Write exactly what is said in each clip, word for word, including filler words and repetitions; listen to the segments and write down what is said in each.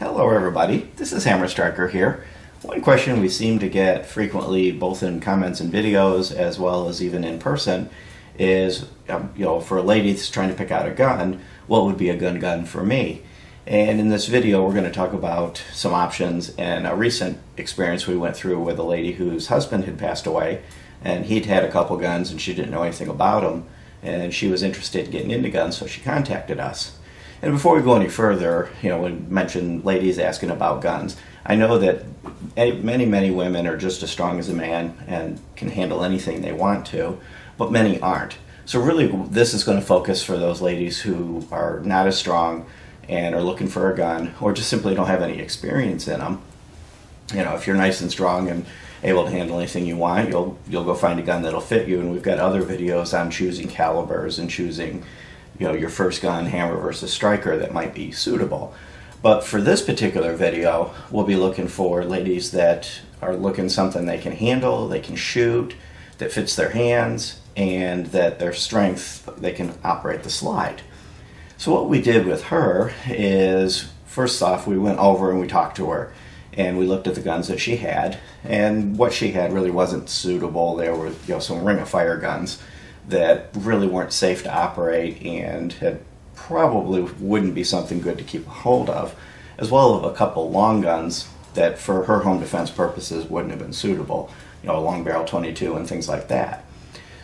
Hello everybody, this is Hammer Striker here. One question we seem to get frequently, both in comments and videos as well as even in person, is um, you know, for a lady that's trying to pick out a gun, what would be a gun gun for me? And in this video we're going to talk about some options and a recent experience we went through with a lady whose husband had passed away, and he'd had a couple guns and she didn't know anything about them, and she was interested in getting into guns, so she contacted us. And before we go any further, you know, we mentioned ladies asking about guns. I know that many, many women are just as strong as a man and can handle anything they want to, but many aren't. So really, this is going to focus for those ladies who are not as strong and are looking for a gun, or just simply don't have any experience in them. You know, if you're nice and strong and able to handle anything you want, you'll you'll go find a gun that'll fit you. And we've got other videos on choosing calibers and choosing, you know, your first gun, hammer versus striker, that might be suitable. But for this particular video, we'll be looking for ladies that are looking something they can handle, they can shoot, that fits their hands, and that their strength, they can operate the slide. So what we did with her is, first off, we went over and we talked to her, and we looked at the guns that she had, and what she had really wasn't suitable. There were, you know, some ring of fire guns that really weren't safe to operate and had probably wouldn't be something good to keep a hold of, as well as a couple long guns that for her home defense purposes wouldn't have been suitable, you know, a long barrel twenty-two and things like that.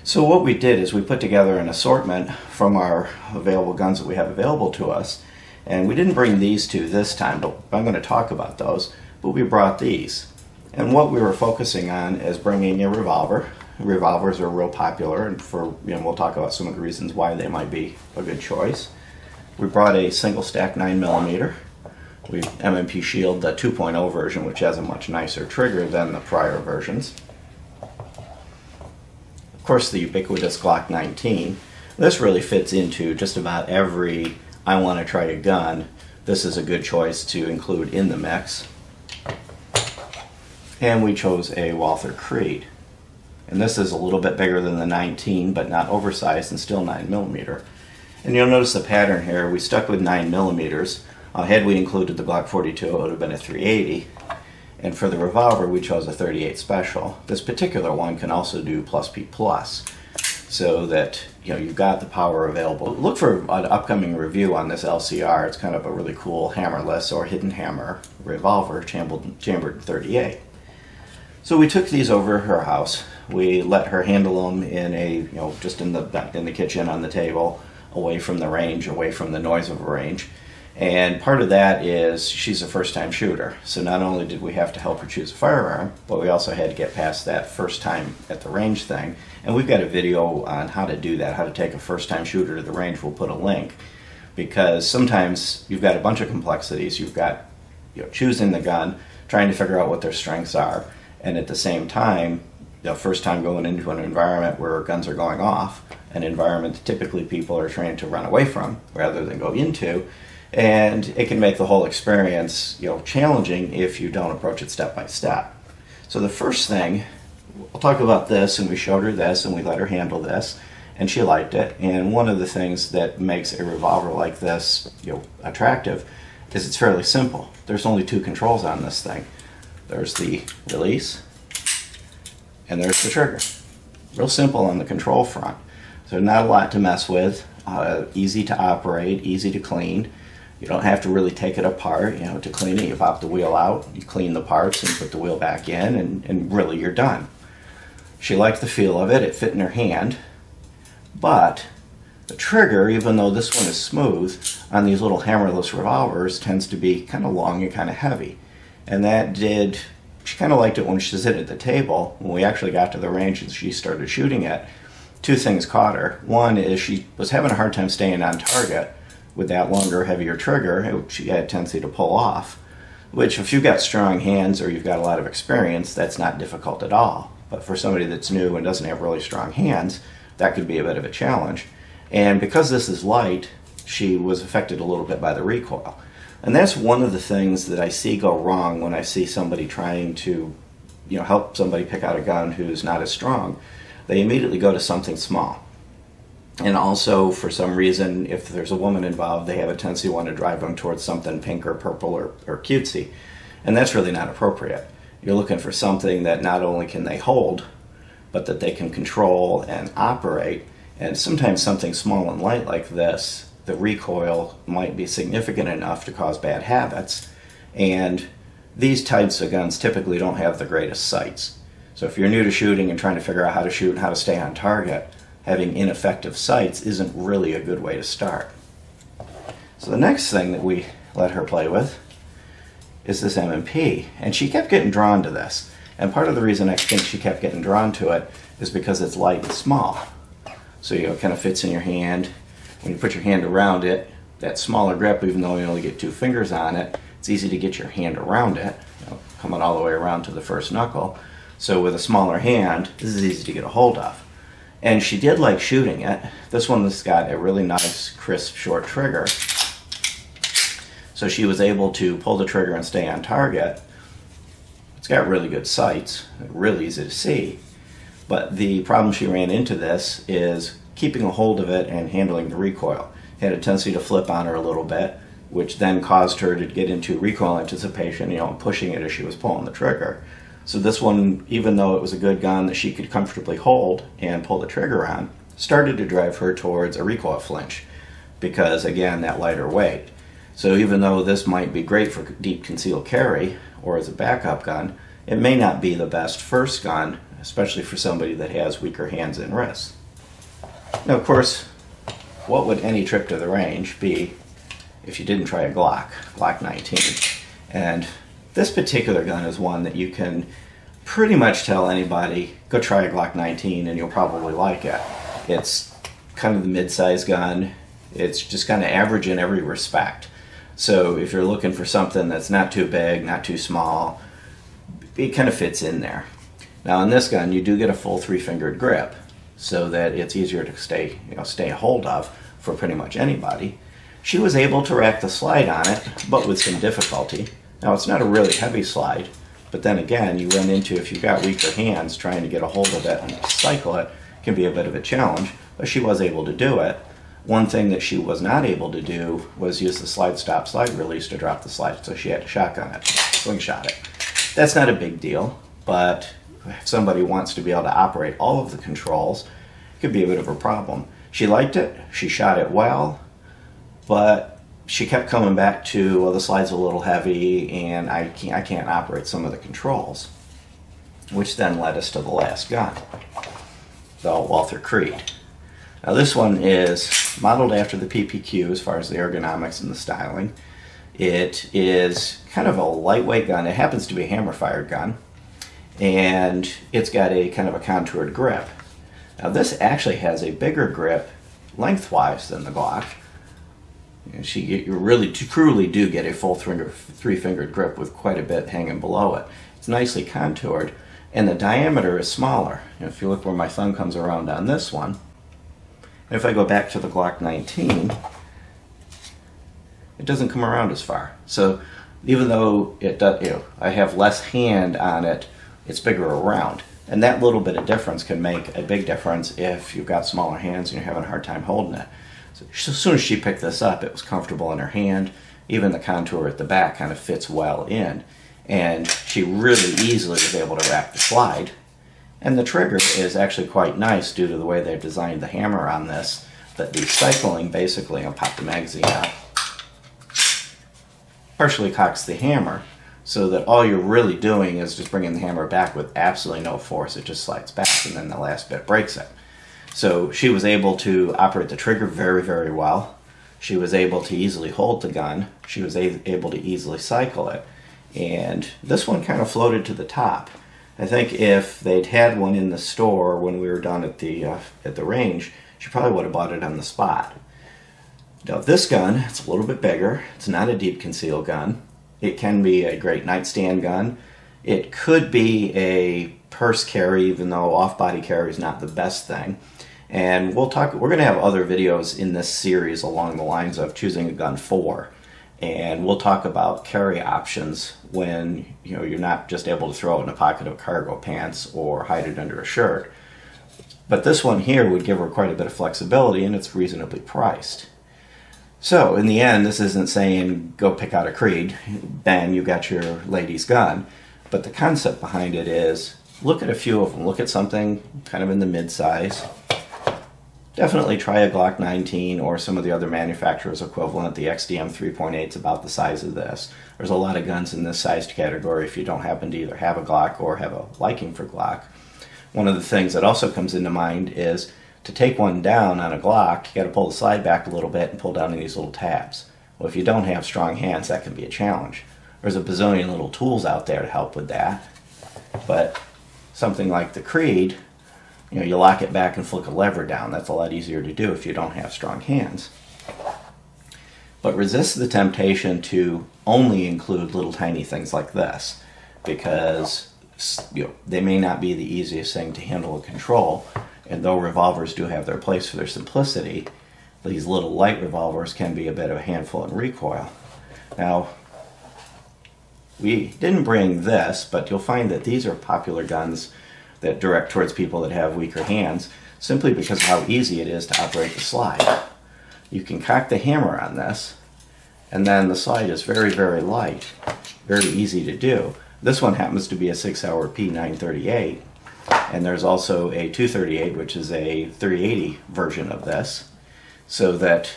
So what we did is we put together an assortment from our available guns that we have available to us, and we didn't bring these two this time, but I'm going to talk about those, but we brought these. And what we were focusing on is bringing a revolver. Revolvers are real popular, and for, you know, we'll talk about some of the reasons why they might be a good choice. We brought a single stack nine millimeter. We M and P Shield, the two point oh version, which has a much nicer trigger than the prior versions. Of course, the ubiquitous Glock nineteen. This really fits into just about every I want to try a gun. This is a good choice to include in the mix. And we chose a Walther Creed. And this is a little bit bigger than the nineteen, but not oversized, and still nine millimeter. And you'll notice the pattern here. We stuck with nine millimeter. Uh, had we included the Glock forty-two, it would have been a three eighty. And for the revolver, we chose a thirty-eight special. This particular one can also do plus P plus, so that, you know, you've got the power available. Look for an upcoming review on this L C R. It's kind of a really cool hammerless or hidden hammer revolver, chambered, chambered thirty-eight. So we took these over to her house. We let her handle them in a, you know, just in the in the kitchen on the table, away from the range, away from the noise of a range. And part of that is she's a first-time shooter. So not only did we have to help her choose a firearm, but we also had to get past that first time at the range thing. And we've got a video on how to do that, how to take a first-time shooter to the range. We'll put a link, because sometimes you've got a bunch of complexities. You've got, you know, choosing the gun, trying to figure out what their strengths are, and at the same time, the first time going into an environment where guns are going off, an environment that typically people are trying to run away from rather than go into, and it can make the whole experience, you know, challenging if you don't approach it step by step. So the first thing, I'll talk about this, and we showed her this and we let her handle this, and she liked it. And one of the things that makes a revolver like this, you know, attractive is it's fairly simple. There's only two controls on this thing. There's the release, and there's the trigger. Real simple on the control front. So not a lot to mess with, uh, easy to operate, easy to clean. You don't have to really take it apart. You know, to clean it, you pop the wheel out, you clean the parts and put the wheel back in, and, and really you're done. She liked the feel of it, it fit in her hand. But the trigger, even though this one is smooth, on these little hammerless revolvers tends to be kind of long and kind of heavy. And that did, she kind of liked it when she was sitting at the table. When we actually got to the range and she started shooting it, two things caught her. One is she was having a hard time staying on target with that longer, heavier trigger. It, she had a tendency to pull off, which if you've got strong hands or you've got a lot of experience, that's not difficult at all. But for somebody that's new and doesn't have really strong hands, that could be a bit of a challenge. And because this is light, she was affected a little bit by the recoil. And that's one of the things that I see go wrong when I see somebody trying to, you know, help somebody pick out a gun who's not as strong. They immediately go to something small. And also, for some reason, if there's a woman involved, they have a tendency to want to drive them towards something pink or purple or, or cutesy. And that's really not appropriate. You're looking for something that not only can they hold, but that they can control and operate. And sometimes something small and light like this, the recoil might be significant enough to cause bad habits. And these types of guns typically don't have the greatest sights. So if you're new to shooting and trying to figure out how to shoot and how to stay on target, having ineffective sights isn't really a good way to start. So the next thing that we let her play with is this M and P, and she kept getting drawn to this. And part of the reason I think she kept getting drawn to it is because it's light and small. So, you know, it kind of fits in your hand. When you put your hand around it, that smaller grip, even though you only get two fingers on it, it's easy to get your hand around it, you know, coming all the way around to the first knuckle. So with a smaller hand, this is easy to get a hold of. And she did like shooting it. This one has got a really nice, crisp, short trigger. So she was able to pull the trigger and stay on target. It's got really good sights, really easy to see. But the problem she ran into this is keeping a hold of it and handling the recoil. It had a tendency to flip on her a little bit, which then caused her to get into recoil anticipation, you know, pushing it as she was pulling the trigger. So this one, even though it was a good gun that she could comfortably hold and pull the trigger on, started to drive her towards a recoil flinch because, again, that lighter weight. So even though this might be great for deep concealed carry or as a backup gun, it may not be the best first gun, especially for somebody that has weaker hands and wrists. Now, of course, what would any trip to the range be if you didn't try a Glock, Glock nineteen? And this particular gun is one that you can pretty much tell anybody, go try a Glock nineteen and you'll probably like it. It's kind of the mid-size gun. It's just kind of average in every respect. So if you're looking for something that's not too big, not too small, it kind of fits in there. Now in this gun, you do get a full three-fingered grip so that it's easier to stay, you know, stay a hold of for pretty much anybody. She was able to rack the slide on it, but with some difficulty. Now, it's not a really heavy slide, but then again, you run into, if you've got weaker hands, trying to get a hold of it and cycle it can be a bit of a challenge, but she was able to do it. One thing that she was not able to do was use the slide stop slide release to drop the slide, so she had to shotgun it, slingshot it. That's not a big deal, but if somebody wants to be able to operate all of the controls, it could be a bit of a problem. She liked it, she shot it well, but she kept coming back to, well, the slide's a little heavy and I can't, I can't operate some of the controls, which then led us to the last gun, the Walther Creed. Now this one is modeled after the P P Q as far as the ergonomics and the styling. It is kind of a lightweight gun. It happens to be a hammer-fired gun, and it's got a kind of a contoured grip. Now this actually has a bigger grip lengthwise than the Glock. She, you really truly do get a full three-fingered grip with quite a bit hanging below it. It's nicely contoured, and the diameter is smaller. And if you look where my thumb comes around on this one, and if I go back to the Glock nineteen, it doesn't come around as far. So even though it does, you know, I have less hand on it, it's bigger around. And that little bit of difference can make a big difference if you've got smaller hands and you're having a hard time holding it. So as soon as she picked this up, it was comfortable in her hand. Even the contour at the back kind of fits well in. And she really easily was able to wrap the slide. And the trigger is actually quite nice due to the way they've designed the hammer on this. But the cycling basically, I'll pop the magazine out, partially cocks the hammer so that all you're really doing is just bringing the hammer back with absolutely no force. It just slides back and then the last bit breaks it. So she was able to operate the trigger very, very well. She was able to easily hold the gun. She was able to easily cycle it. And this one kind of floated to the top. I think if they'd had one in the store when we were down at the, uh, at the range, she probably would have bought it on the spot. Now this gun, it's a little bit bigger. It's not a deep conceal gun. It can be a great nightstand gun. It could be a purse carry, even though off-body carry is not the best thing. And we'll talk, we're going to have other videos in this series along the lines of choosing a gun for, and we'll talk about carry options when, you know, you're not just able to throw it in a pocket of cargo pants or hide it under a shirt. But this one here would give her quite a bit of flexibility, and it's reasonably priced. So in the end, this isn't saying go pick out a Creed, bang, you got your lady's gun. But the concept behind it is look at a few of them. Look at something kind of in the mid-size. Definitely try a Glock nineteen or some of the other manufacturers equivalent. The X D M three point eight is about the size of this. There's a lot of guns in this sized category if you don't happen to either have a Glock or have a liking for Glock. One of the things that also comes into mind is to take one down on a Glock, you got to pull the slide back a little bit and pull down these little tabs. Well, if you don't have strong hands, that can be a challenge. There's a bazillion little tools out there to help with that, but something like the Creed, you know, you lock it back and flick a lever down. That's a lot easier to do if you don't have strong hands. But resist the temptation to only include little tiny things like this, because you know, they may not be the easiest thing to handle and control. And though revolvers do have their place for their simplicity, these little light revolvers can be a bit of a handful in recoil. Now, we didn't bring this, but you'll find that these are popular guns that direct towards people that have weaker hands, simply because of how easy it is to operate the slide. You can cock the hammer on this, and then the slide is very, very light, very easy to do. This one happens to be a Sig Sauer P nine thirty-eight, and there's also a two thirty-eight, which is a three eighty version of this, so that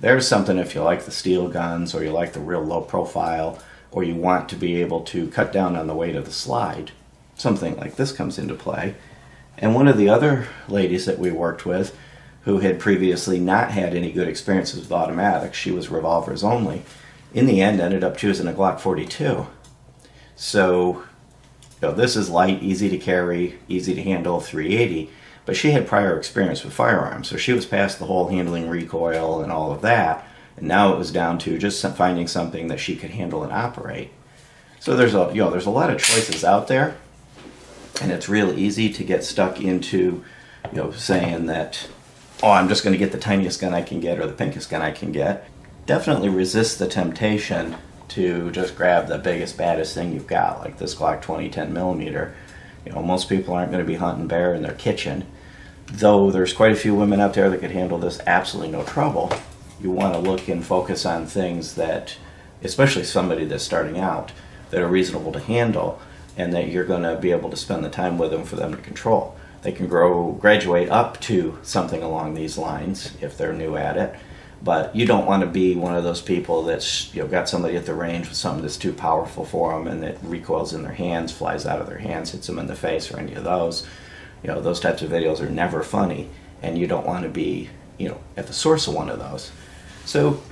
there's something if you like the steel guns, or you like the real low profile, or you want to be able to cut down on the weight of the slide. Something like this comes into play. And one of the other ladies that we worked with, who had previously not had any good experiences with automatics, she was revolvers only, in the end ended up choosing a Glock forty-two. So you know, this is light, easy to carry, easy to handle, three eighty, but she had prior experience with firearms, so she was past the whole handling recoil and all of that, and now it was down to just finding something that she could handle and operate. So there's a, you know, there's a lot of choices out there, and it's real easy to get stuck into, you know, saying that, oh, I'm just going to get the tiniest gun I can get or the pinkest gun I can get. Definitely resist the temptation to just grab the biggest, baddest thing you've got, like this Glock twenty ten millimeter. You know, most people aren't going to be hunting bear in their kitchen. Though there's quite a few women out there that could handle this absolutely no trouble, you want to look and focus on things that, especially somebody that's starting out, that are reasonable to handle, and that you're going to be able to spend the time with them for them to control. They can grow, graduate up to something along these lines if they're new at it, but you don't want to be one of those people that's, you know, got somebody at the range with something that's too powerful for them and it recoils in their hands, flies out of their hands, hits them in the face, or any of those. You know, those types of videos are never funny, and you don't want to be, you know, at the source of one of those. So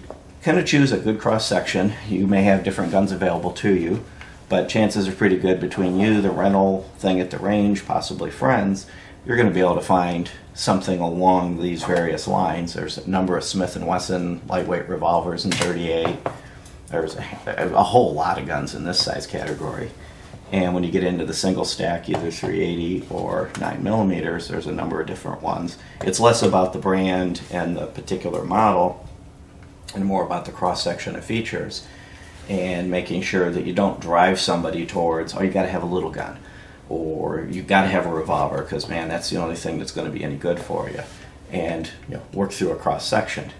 kind of choose a good cross section. You may have different guns available to you, but chances are pretty good between you, the rental thing at the range, possibly friends, you're going to be able to find something along these various lines. There's a number of Smith and Wesson lightweight revolvers and thirty-eight. There's a, a whole lot of guns in this size category. And when you get into the single stack, either three eighty or nine millimeter, there's a number of different ones. It's less about the brand and the particular model and more about the cross-section of features, and making sure that you don't drive somebody towards, oh, you got to have a little gun, or you got to have a revolver, because man, that's the only thing that's going to be any good for you. And you know, work through a cross section.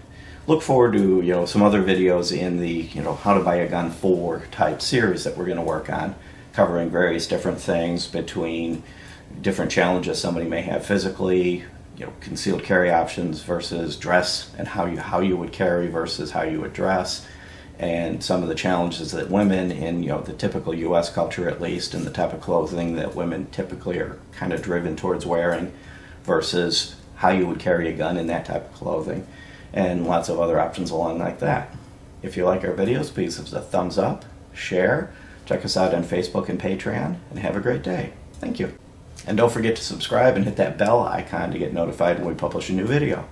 Look forward to you know some other videos in the you know how to buy a gun for type series that we're going to work on, covering various different things between different challenges somebody may have physically, you know, concealed carry options versus dress, and how you how you would carry versus how you would dress. And some of the challenges that women in you know the typical U S culture, at least, and the type of clothing that women typically are kind of driven towards wearing versus how you would carry a gun in that type of clothing, and lots of other options along like that. If you like our videos, please give us a thumbs up, share, check us out on Facebook and Patreon, and have a great day. Thank you. And don't forget to subscribe and hit that bell icon to get notified when we publish a new video.